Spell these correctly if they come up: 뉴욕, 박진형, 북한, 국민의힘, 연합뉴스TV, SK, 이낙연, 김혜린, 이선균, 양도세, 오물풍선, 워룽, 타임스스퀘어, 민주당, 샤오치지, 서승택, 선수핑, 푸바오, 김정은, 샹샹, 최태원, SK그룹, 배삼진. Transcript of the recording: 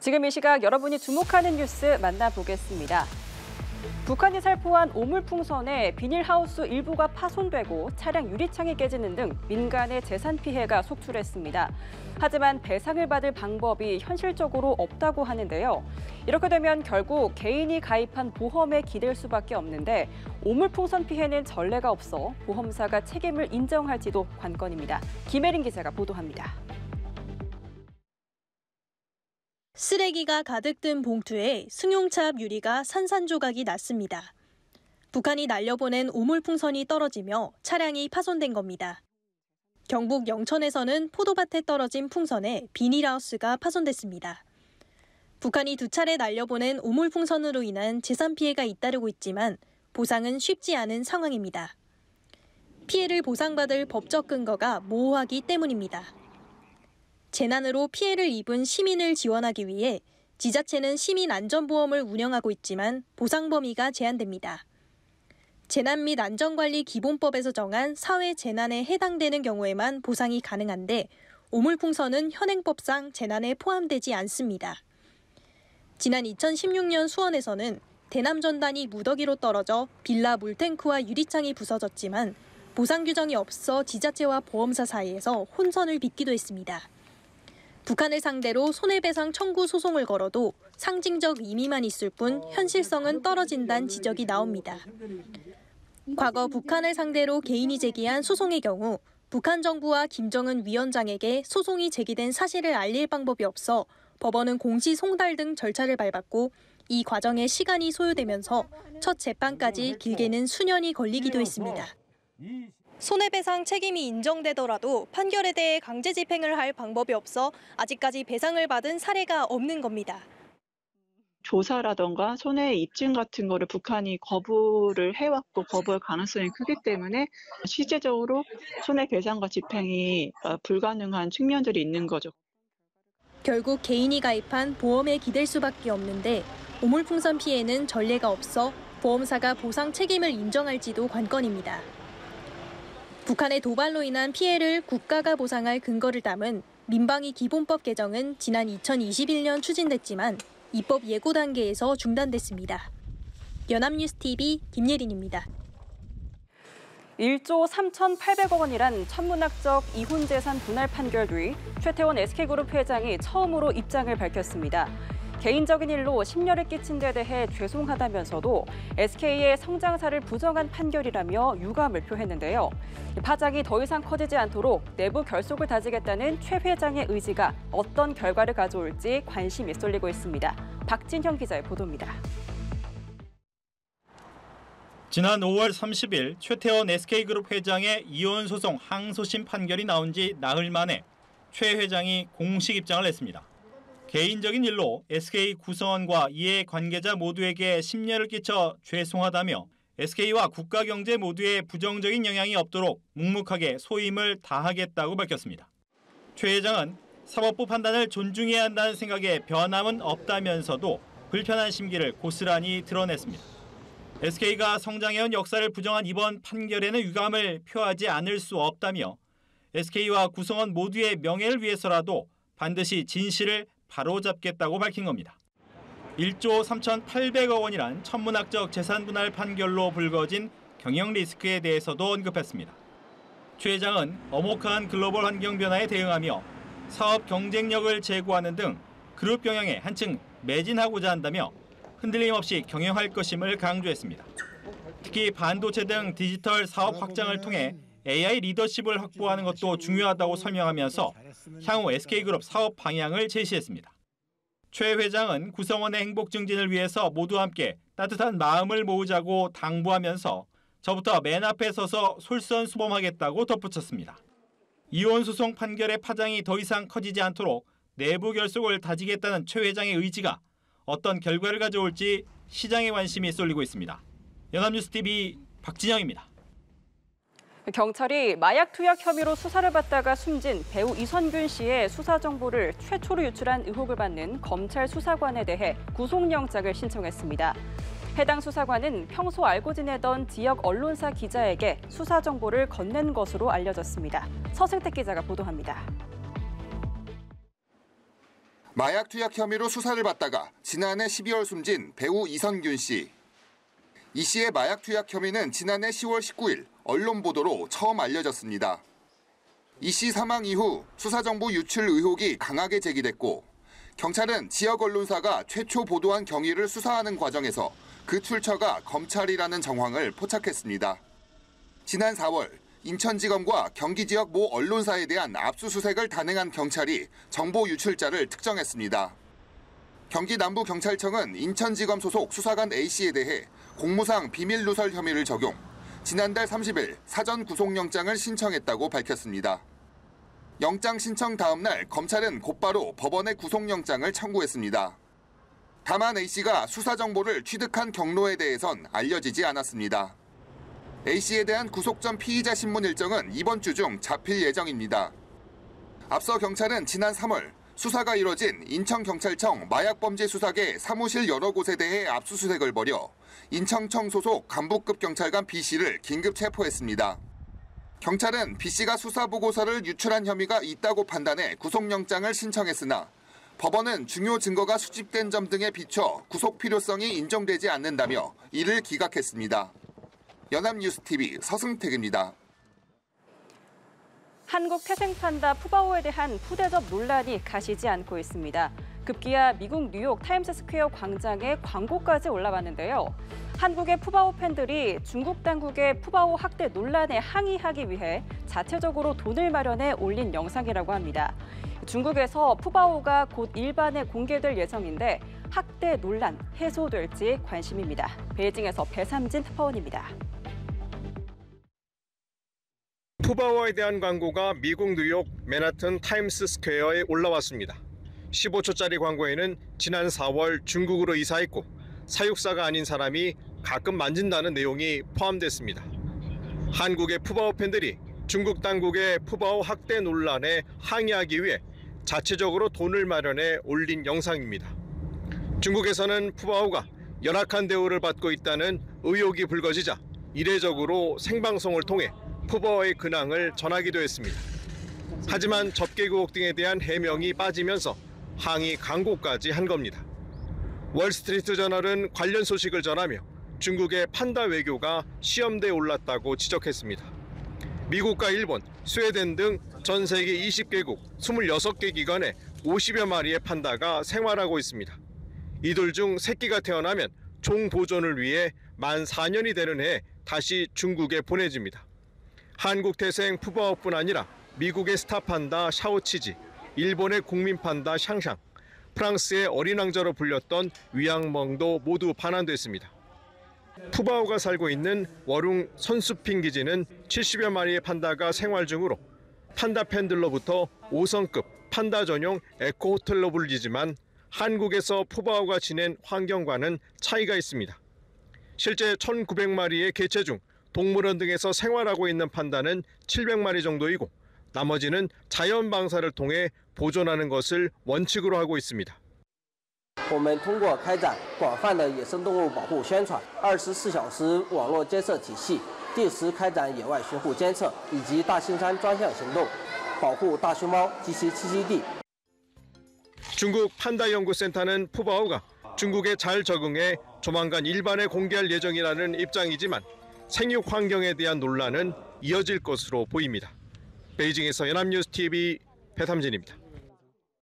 지금 이 시각 여러분이 주목하는 뉴스 만나보겠습니다. 북한이 살포한 오물풍선에 비닐하우스 일부가 파손되고 차량 유리창이 깨지는 등 민간의 재산 피해가 속출했습니다. 하지만 배상을 받을 방법이 현실적으로 없다고 하는데요. 이렇게 되면 결국 개인이 가입한 보험에 기댈 수밖에 없는데 오물풍선 피해는 전례가 없어 보험사가 책임을 인정할지도 관건입니다. 김혜린 기자가 보도합니다. 쓰레기가 가득 든 봉투에 승용차압 유리가 산산조각이 났습니다. 북한이 날려보낸 오물풍선이 떨어지며 차량이 파손된 겁니다. 경북 영천에서는 포도밭에 떨어진 풍선에 비닐하우스가 파손됐습니다. 북한이 두 차례 날려보낸 오물풍선으로 인한 재산 피해가 잇따르고 있지만 보상은 쉽지 않은 상황입니다. 피해를 보상받을 법적 근거가 모호하기 때문입니다. 재난으로 피해를 입은 시민을 지원하기 위해 지자체는 시민안전보험을 운영하고 있지만 보상 범위가 제한됩니다. 재난 및 안전관리 기본법에서 정한 사회재난에 해당되는 경우에만 보상이 가능한데 오물풍선은 현행법상 재난에 포함되지 않습니다. 지난 2016년 수원에서는 대남전단이 무더기로 떨어져 빌라 물탱크와 유리창이 부서졌지만 보상 규정이 없어 지자체와 보험사 사이에서 혼선을 빚기도 했습니다. 북한을 상대로 손해배상 청구 소송을 걸어도 상징적 의미만 있을 뿐 현실성은 떨어진다는 지적이 나옵니다. 과거 북한을 상대로 개인이 제기한 소송의 경우 북한 정부와 김정은 위원장에게 소송이 제기된 사실을 알릴 방법이 없어 법원은 공시 송달 등 절차를 밟았고 이 과정에 시간이 소요되면서 첫 재판까지 길게는 수년이 걸리기도 했습니다. 손해배상 책임이 인정되더라도 판결에 대해 강제 집행을 할 방법이 없어 아직까지 배상을 받은 사례가 없는 겁니다. 조사라던가 손해 입증 같은 거를 북한이 거부를 해왔고 거부할 가능성이 크기 때문에 실제적으로 손해배상과 집행이 불가능한 측면들이 있는 거죠. 결국 개인이 가입한 보험에 기댈 수밖에 없는데 오물풍선 피해는 전례가 없어 보험사가 보상 책임을 인정할지도 관건입니다. 북한의 도발로 인한 피해를 국가가 보상할 근거를 담은 민방위 기본법 개정은 지난 2021년 추진됐지만 입법 예고 단계에서 중단됐습니다. 연합뉴스TV 김예린입니다. 1조 3,800억 원이란 천문학적 이혼재산 분할 판결 뒤 최태원 SK그룹 회장이 처음으로 입장을 밝혔습니다. 개인적인 일로 심려를 끼친 데 대해 죄송하다면서도 SK의 성장사를 부정한 판결이라며 유감을 표했는데요. 파장이 더 이상 커지지 않도록 내부 결속을 다지겠다는 최 회장의 의지가 어떤 결과를 가져올지 관심이 쏠리고 있습니다. 박진형 기자의 보도입니다. 지난 5월 30일 최태원 SK그룹 회장의 이혼 소송 항소심 판결이 나온 지 나흘 만에 최 회장이 공식 입장을 냈습니다. 개인적인 일로 SK 구성원과 이해 관계자 모두에게 심려를 끼쳐 죄송하다며 SK와 국가 경제 모두에 부정적인 영향이 없도록 묵묵하게 소임을 다하겠다고 밝혔습니다. 최 회장은 사법부 판단을 존중해야 한다는 생각에 변함은 없다면서도 불편한 심기를 고스란히 드러냈습니다. SK가 성장해온 역사를 부정한 이번 판결에는 유감을 표하지 않을 수 없다며 SK와 구성원 모두의 명예를 위해서라도 반드시 진실을 바로잡겠다고 밝힌 겁니다. 1조 3,800억 원이란 천문학적 재산 분할 판결로 불거진 경영 리스크에 대해서도 언급했습니다. 최 회장은 엄혹한 글로벌 환경 변화에 대응하며 사업 경쟁력을 제고하는 등 그룹 경영에 한층 매진하고자 한다며 흔들림 없이 경영할 것임을 강조했습니다. 특히 반도체 등 디지털 사업 확장을 통해 AI 리더십을 확보하는 것도 중요하다고 설명하면서 향후 SK그룹 사업 방향을 제시했습니다. 최 회장은 구성원의 행복 증진을 위해서 모두 함께 따뜻한 마음을 모으자고 당부하면서 저부터 맨 앞에 서서 솔선수범하겠다고 덧붙였습니다. 이혼 소송 판결의 파장이 더 이상 커지지 않도록 내부 결속을 다지겠다는 최 회장의 의지가 어떤 결과를 가져올지 시장의 관심이 쏠리고 있습니다. 연합뉴스TV 박진영입니다. 경찰이 마약 투약 혐의로 수사를 받다가 숨진 배우 이선균 씨의 수사 정보를 최초로 유출한 의혹을 받는 검찰 수사관에 대해 구속영장을 신청했습니다. 해당 수사관은 평소 알고 지내던 지역 언론사 기자에게 수사 정보를 건넨 것으로 알려졌습니다. 서승택 기자가 보도합니다. 마약 투약 혐의로 수사를 받다가 지난해 12월 숨진 배우 이선균 씨. 이 씨의 마약 투약 혐의는 지난해 10월 19일 언론 보도로 처음 알려졌습니다. 이 씨 사망 이후 수사정보 유출 의혹이 강하게 제기됐고, 경찰은 지역 언론사가 최초 보도한 경위를 수사하는 과정에서 그 출처가 검찰이라는 정황을 포착했습니다. 지난 4월 인천지검과 경기지역 모 언론사에 대한 압수수색을 단행한 경찰이 정보 유출자를 특정했습니다. 경기남부경찰청은 인천지검 소속 수사관 A씨에 대해 공무상 비밀누설 혐의를 적용, 지난달 30일 사전 구속영장을 신청했다고 밝혔습니다. 영장 신청 다음 날 검찰은 곧바로 법원에 구속영장을 청구했습니다. 다만 A씨가 수사 정보를 취득한 경로에 대해선 알려지지 않았습니다. A씨에 대한 구속 전 피의자 신문 일정은 이번 주 중 잡힐 예정입니다. 앞서 경찰은 지난 3월 수사가 이뤄진 인천경찰청 마약범죄수사계 사무실 여러 곳에 대해 압수수색을 벌여 인천청 소속 간부급 경찰관 B씨를 긴급 체포했습니다. 경찰은 B씨가 수사보고서를 유출한 혐의가 있다고 판단해 구속영장을 신청했으나 법원은 중요 증거가 수집된 점 등에 비춰 구속 필요성이 인정되지 않는다며 이를 기각했습니다. 연합뉴스TV 서승택입니다. 한국 태생판다 푸바오에 대한 푸대접 논란이 가시지 않고 있습니다. 급기야 미국 뉴욕 타임스 스퀘어 광장에 광고까지 올라왔는데요. 한국의 푸바오 팬들이 중국 당국의 푸바오 학대 논란에 항의하기 위해 자체적으로 돈을 마련해 올린 영상이라고 합니다. 중국에서 푸바오가 곧 일반에 공개될 예정인데 학대 논란 해소될지 관심입니다. 베이징에서 배삼진 특파원입니다. 푸바오에 대한 광고가 미국 뉴욕 맨하튼 타임스 스퀘어에 올라왔습니다. 15초짜리 광고에는 지난 4월 중국으로 이사했고 사육사가 아닌 사람이 가끔 만진다는 내용이 포함됐습니다. 한국의 푸바오 팬들이 중국 당국의 푸바오 학대 논란에 항의하기 위해 자체적으로 돈을 마련해 올린 영상입니다. 중국에서는 푸바오가 열악한 대우를 받고 있다는 의혹이 불거지자 이례적으로 생방송을 통해 푸바오의 근황을 전하기도 했습니다. 하지만 접객 의혹 등에 대한 해명이 빠지면서 항의 광고까지 한 겁니다. 월스트리트 저널은 관련 소식을 전하며 중국의 판다 외교가 시험대에 올랐다고 지적했습니다. 미국과 일본, 스웨덴 등 전 세계 20개국 26개 기관에 50여 마리의 판다가 생활하고 있습니다. 이들 중 새끼가 태어나면 종 보존을 위해 만 4년이 되는 해에 다시 중국에 보내집니다. 한국 태생 푸바오뿐 아니라 미국의 스타 판다 샤오치지, 일본의 국민 판다 샹샹, 프랑스의 어린 왕자로 불렸던 위앙멍도 모두 반환됐습니다. 푸바오가 살고 있는 워룽 선수핑 기지는 70여 마리의 판다가 생활 중으로 판다 팬들로부터 5성급 판다 전용 에코 호텔로 불리지만 한국에서 푸바오가 지낸 환경과는 차이가 있습니다. 실제 1,900마리의 개체 중 동물원 등에서 생활하고 있는 판다는 700마리 정도이고 나머지는 자연 방사를 통해 보존하는 것을 원칙으로 하고 있습니다. 我们通过开展广泛的野生动物保护宣传、24小时网络监测体系、第10开展野外巡护监测以及大兴山专项行动，保护大熊猫及其栖息地。 중국 판다 연구센터는 푸바오가 중국에 잘 적응해 조만간 일반에 공개할 예정이라는 입장이지만 생육 환경에 대한 논란은 이어질 것으로 보입니다. 베이징에서 연합뉴스TV 배삼진입니다.